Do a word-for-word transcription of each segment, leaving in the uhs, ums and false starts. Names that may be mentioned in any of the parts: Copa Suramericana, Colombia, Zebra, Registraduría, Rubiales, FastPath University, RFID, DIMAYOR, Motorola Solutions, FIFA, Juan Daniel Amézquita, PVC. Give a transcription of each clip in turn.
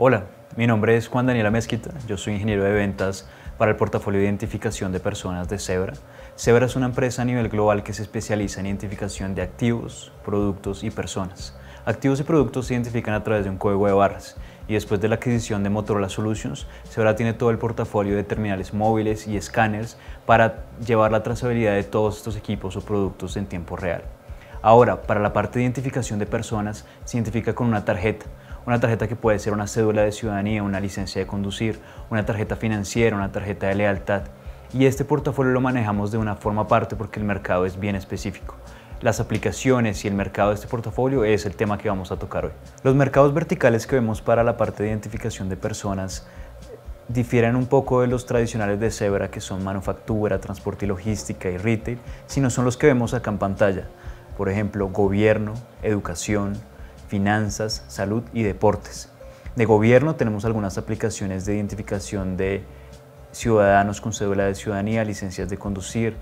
Hola, mi nombre es Juan Daniel Amézquita, yo soy ingeniero de ventas para el portafolio de identificación de personas de Zebra. Zebra es una empresa a nivel global que se especializa en identificación de activos, productos y personas. Activos y productos se identifican a través de un código de barras y después de la adquisición de Motorola Solutions, Zebra tiene todo el portafolio de terminales móviles y escáneres para llevar la trazabilidad de todos estos equipos o productos en tiempo real. Ahora, para la parte de identificación de personas, se identifica con una tarjeta. Una tarjeta que puede ser una cédula de ciudadanía, una licencia de conducir, una tarjeta financiera, una tarjeta de lealtad. Y este portafolio lo manejamos de una forma aparte porque el mercado es bien específico. Las aplicaciones y el mercado de este portafolio es el tema que vamos a tocar hoy. Los mercados verticales que vemos para la parte de identificación de personas difieren un poco de los tradicionales de Zebra, que son manufactura, transporte y logística y retail, sino son los que vemos acá en pantalla. Por ejemplo, gobierno, educación, finanzas, salud y deportes. De gobierno tenemos algunas aplicaciones de identificación de ciudadanos con cédula de ciudadanía, licencias de conducir,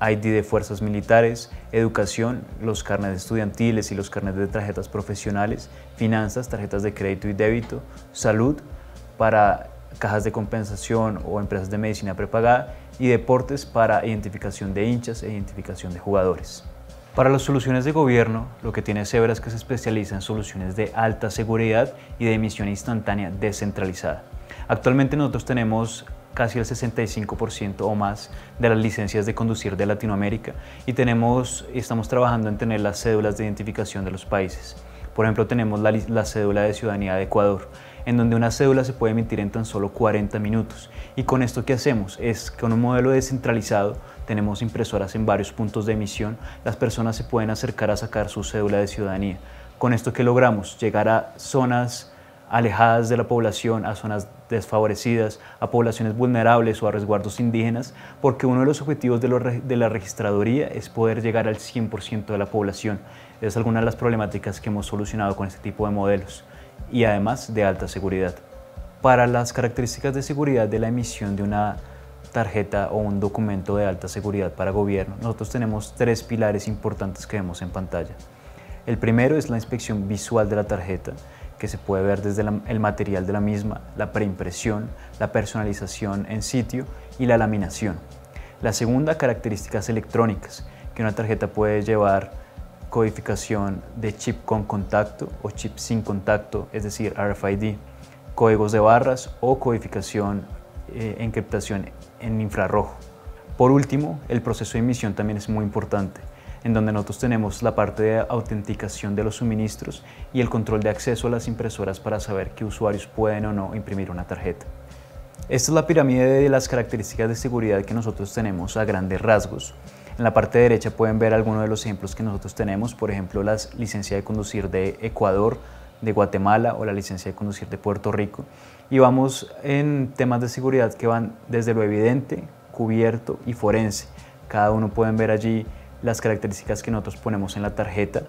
I D de fuerzas militares, educación, los carnets estudiantiles y los carnets de tarjetas profesionales, finanzas, tarjetas de crédito y débito, salud para cajas de compensación o empresas de medicina prepagada y deportes para identificación de hinchas e identificación de jugadores. Para las soluciones de gobierno, lo que tiene Zebra es que se especializa en soluciones de alta seguridad y de emisión instantánea descentralizada. Actualmente nosotros tenemos casi el sesenta y cinco por ciento o más de las licencias de conducir de Latinoamérica y tenemos, estamos trabajando en tener las cédulas de identificación de los países. Por ejemplo, tenemos la, la cédula de ciudadanía de Ecuador, en donde una cédula se puede emitir en tan solo cuarenta minutos. Y con esto, ¿qué hacemos? Es que con un modelo descentralizado tenemos impresoras en varios puntos de emisión, las personas se pueden acercar a sacar su cédula de ciudadanía. Con esto, ¿qué logramos? Llegar a zonas alejadas de la población, a zonas desfavorecidas, a poblaciones vulnerables o a resguardos indígenas, porque uno de los objetivos de, lo, de la registraduría es poder llegar al cien por ciento de la población. Es alguna de las problemáticas que hemos solucionado con este tipo de modelos y además de alta seguridad. Para las características de seguridad de la emisión de una tarjeta o un documento de alta seguridad para gobierno, nosotros tenemos tres pilares importantes que vemos en pantalla. El primero es la inspección visual de la tarjeta, que se puede ver desde la, el material de la misma, la preimpresión, la personalización en sitio y la laminación. La segunda, características electrónicas, que una tarjeta puede llevar codificación de chip con contacto o chip sin contacto, es decir, R F I D, códigos de barras o codificación, eh, encriptación en infrarrojo. Por último, el proceso de emisión también es muy importante, en donde nosotros tenemos la parte de autenticación de los suministros y el control de acceso a las impresoras para saber qué usuarios pueden o no imprimir una tarjeta. Esta es la pirámide de las características de seguridad que nosotros tenemos a grandes rasgos. En la parte derecha pueden ver algunos de los ejemplos que nosotros tenemos, por ejemplo, la licencia de conducir de Ecuador, de Guatemala o la licencia de conducir de Puerto Rico. Y vamos en temas de seguridad que van desde lo evidente, cubierto y forense. Cada uno pueden ver allí las características que nosotros ponemos en la tarjeta,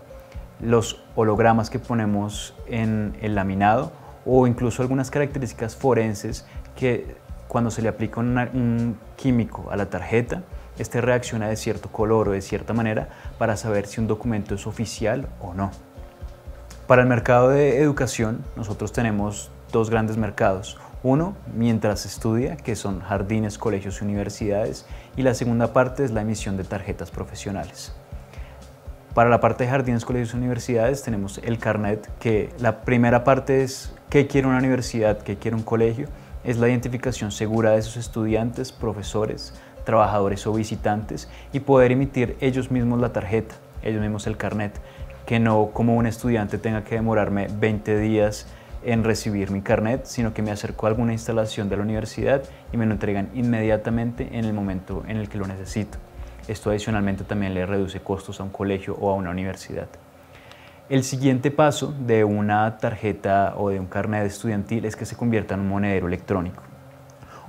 los hologramas que ponemos en el laminado o incluso algunas características forenses que cuando se le aplica una, un químico a la tarjeta, este reacciona de cierto color o de cierta manera para saber si un documento es oficial o no. Para el mercado de educación, nosotros tenemos dos grandes mercados. Uno, mientras estudia, que son jardines, colegios y universidades, y la segunda parte es la emisión de tarjetas profesionales. Para la parte de jardines, colegios y universidades tenemos el carnet, que la primera parte es qué quiere una universidad, qué quiere un colegio, es la identificación segura de sus estudiantes, profesores, trabajadores o visitantes y poder emitir ellos mismos la tarjeta, ellos mismos el carnet, que no como un estudiante tenga que demorarme veinte días en recibir mi carnet, sino que me acerco a alguna instalación de la universidad y me lo entregan inmediatamente en el momento en el que lo necesito. Esto adicionalmente también le reduce costos a un colegio o a una universidad. El siguiente paso de una tarjeta o de un carnet estudiantil es que se convierta en un monedero electrónico.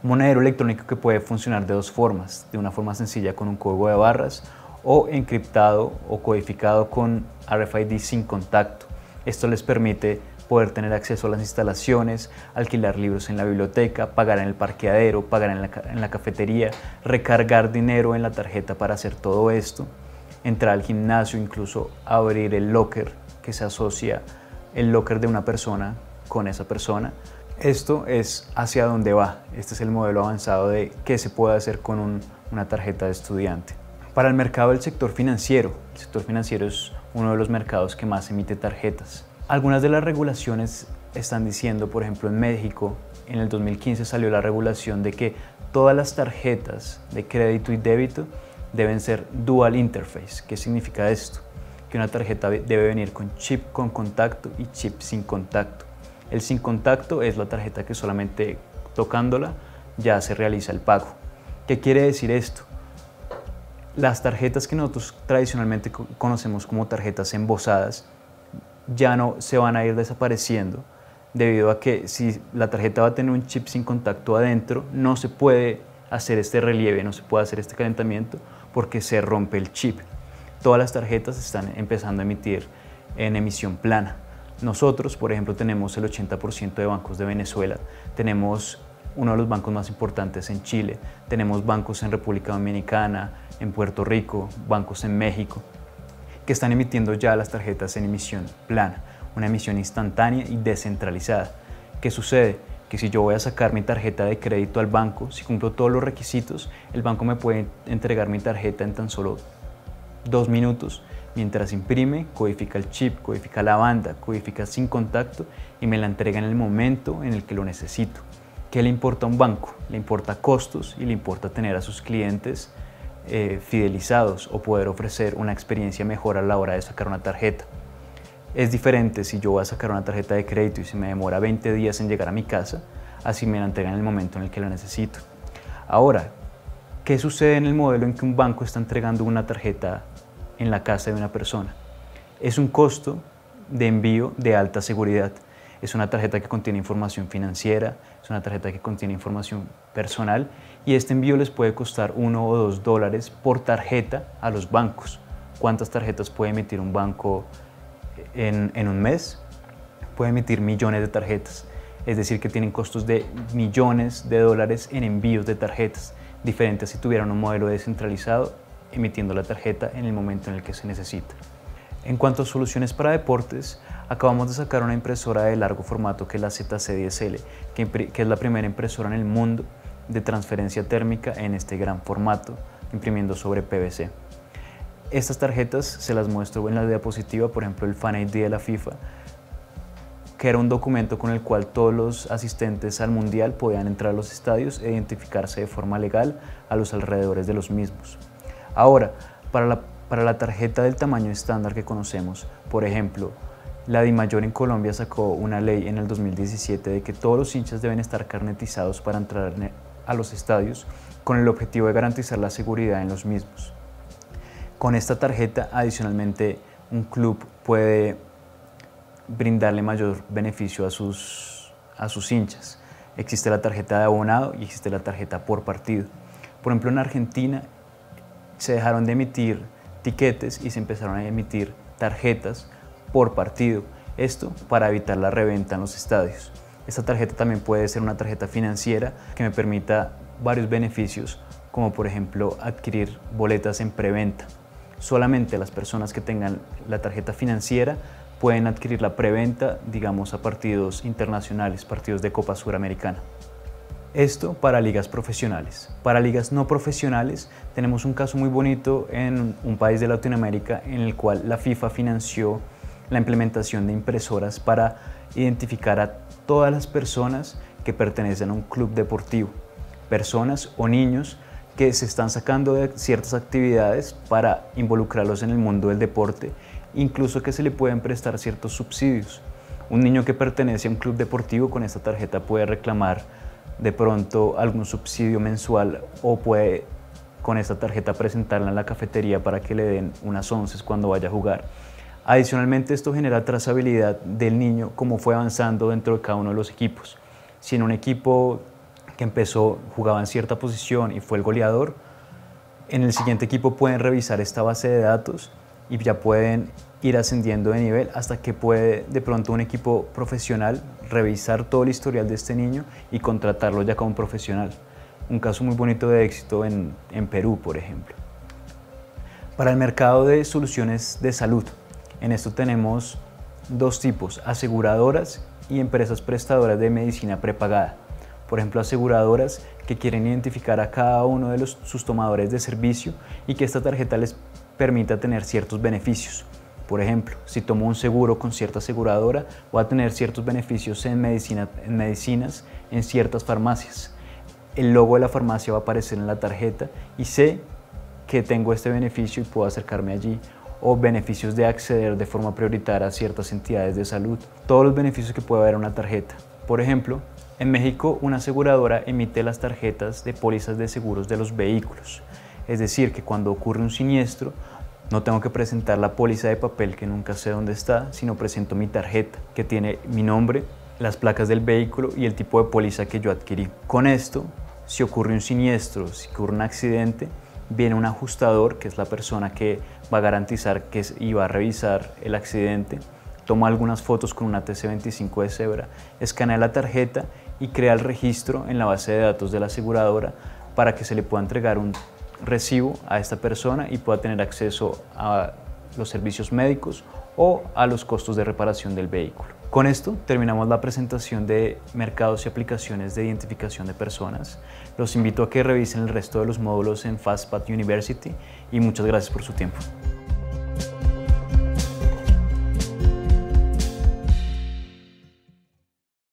Un monedero electrónico que puede funcionar de dos formas, de una forma sencilla con un código de barras o encriptado o codificado con R F I D sin contacto. Esto les permite poder tener acceso a las instalaciones, alquilar libros en la biblioteca, pagar en el parqueadero, pagar en la, en la cafetería, recargar dinero en la tarjeta para hacer todo esto, entrar al gimnasio, incluso abrir el locker que se asocia, el locker de una persona con esa persona. Esto es hacia dónde va. Este es el modelo avanzado de qué se puede hacer con un, una tarjeta de estudiante. Para el mercado del sector financiero, el sector financiero es uno de los mercados que más emite tarjetas. Algunas de las regulaciones están diciendo, por ejemplo, en México, en el dos mil quince salió la regulación de que todas las tarjetas de crédito y débito deben ser dual interface. ¿Qué significa esto? Que una tarjeta debe venir con chip con contacto y chip sin contacto. El sin contacto es la tarjeta que solamente tocándola ya se realiza el pago. ¿Qué quiere decir esto? Las tarjetas que nosotros tradicionalmente conocemos como tarjetas embosadas ya no se van a ir desapareciendo, debido a que si la tarjeta va a tener un chip sin contacto adentro, no se puede hacer este relieve, no se puede hacer este calentamiento porque se rompe el chip. Todas las tarjetas están empezando a emitir en emisión plana. Nosotros, por ejemplo, tenemos el ochenta por ciento de bancos de Venezuela, tenemos uno de los bancos más importantes en Chile, tenemos bancos en República Dominicana, en Puerto Rico, bancos en México, que están emitiendo ya las tarjetas en emisión plana, una emisión instantánea y descentralizada. ¿Qué sucede? Que si yo voy a sacar mi tarjeta de crédito al banco, si cumplo todos los requisitos, el banco me puede entregar mi tarjeta en tan solo dos minutos, mientras imprime, codifica el chip, codifica la banda, codifica sin contacto y me la entrega en el momento en el que lo necesito. ¿Qué le importa a un banco? Le importa costos y le importa tener a sus clientes Eh, fidelizados o poder ofrecer una experiencia mejor a la hora de sacar una tarjeta. Es diferente si yo voy a sacar una tarjeta de crédito y se me demora veinte días en llegar a mi casa, así me la entregan en el momento en el que la necesito. Ahora, ¿qué sucede en el modelo en que un banco está entregando una tarjeta en la casa de una persona? Es un costo de envío de alta seguridad. Es una tarjeta que contiene información financiera, es una tarjeta que contiene información personal y este envío les puede costar uno o dos dólares por tarjeta a los bancos. ¿Cuántas tarjetas puede emitir un banco en, en un mes? Puede emitir millones de tarjetas, es decir que tienen costos de millones de dólares en envíos de tarjetas, diferente a si tuvieran un modelo descentralizado emitiendo la tarjeta en el momento en el que se necesita. En cuanto a soluciones para deportes, acabamos de sacar una impresora de largo formato que es la Z C diez L, que, que es la primera impresora en el mundo de transferencia térmica en este gran formato, imprimiendo sobre P V C. Estas tarjetas se las muestro en la diapositiva, por ejemplo el Fan I D de la FIFA, que era un documento con el cual todos los asistentes al mundial podían entrar a los estadios e identificarse de forma legal a los alrededores de los mismos. Ahora, para la Para la tarjeta del tamaño estándar que conocemos, por ejemplo, la DIMAYOR en Colombia sacó una ley en el dos mil diecisiete de que todos los hinchas deben estar carnetizados para entrar a los estadios con el objetivo de garantizar la seguridad en los mismos. Con esta tarjeta, adicionalmente, un club puede brindarle mayor beneficio a sus, a sus hinchas. Existe la tarjeta de abonado y existe la tarjeta por partido. Por ejemplo, en Argentina se dejaron de emitir tiquetes y se empezaron a emitir tarjetas por partido, esto para evitar la reventa en los estadios. Esta tarjeta también puede ser una tarjeta financiera que me permita varios beneficios, como por ejemplo adquirir boletas en preventa. Solamente las personas que tengan la tarjeta financiera pueden adquirir la preventa, digamos, a partidos internacionales, partidos de Copa Suramericana. Esto para ligas profesionales. Para ligas no profesionales tenemos un caso muy bonito en un país de Latinoamérica en el cual la FIFA financió la implementación de impresoras para identificar a todas las personas que pertenecen a un club deportivo, personas o niños que se están sacando de ciertas actividades para involucrarlos en el mundo del deporte, incluso que se le pueden prestar ciertos subsidios. Un niño que pertenece a un club deportivo con esta tarjeta puede reclamar de pronto algún subsidio mensual o puede con esta tarjeta presentarla en la cafetería para que le den unas onces cuando vaya a jugar. Adicionalmente esto genera trazabilidad del niño como fue avanzando dentro de cada uno de los equipos. Si en un equipo que empezó jugaba en cierta posición y fue el goleador, en el siguiente equipo pueden revisar esta base de datos y ya pueden ir ascendiendo de nivel hasta que puede de pronto un equipo profesional revisar todo el historial de este niño y contratarlo ya como profesional. Un caso muy bonito de éxito en, en Perú, por ejemplo. Para el mercado de soluciones de salud, en esto tenemos dos tipos: aseguradoras y empresas prestadoras de medicina prepagada. Por ejemplo, aseguradoras que quieren identificar a cada uno de los, sus tomadores de servicio y que esta tarjeta les permita tener ciertos beneficios. Por ejemplo, si tomo un seguro con cierta aseguradora, voy a tener ciertos beneficios en, medicina, en medicinas en ciertas farmacias. El logo de la farmacia va a aparecer en la tarjeta y sé que tengo este beneficio y puedo acercarme allí. O beneficios de acceder de forma prioritaria a ciertas entidades de salud. Todos los beneficios que puede haber en una tarjeta. Por ejemplo, en México una aseguradora emite las tarjetas de pólizas de seguros de los vehículos. Es decir, que cuando ocurre un siniestro, no tengo que presentar la póliza de papel que nunca sé dónde está, sino presento mi tarjeta que tiene mi nombre, las placas del vehículo y el tipo de póliza que yo adquirí. Con esto, si ocurre un siniestro, si ocurre un accidente, viene un ajustador, que es la persona que va a garantizar que y va a revisar el accidente, toma algunas fotos con una T C veinticinco de Zebra, escanea la tarjeta y crea el registro en la base de datos de la aseguradora para que se le pueda entregar un recibo a esta persona y pueda tener acceso a los servicios médicos o a los costos de reparación del vehículo. Con esto terminamos la presentación de mercados y aplicaciones de identificación de personas. Los invito a que revisen el resto de los módulos en FastPath University y muchas gracias por su tiempo.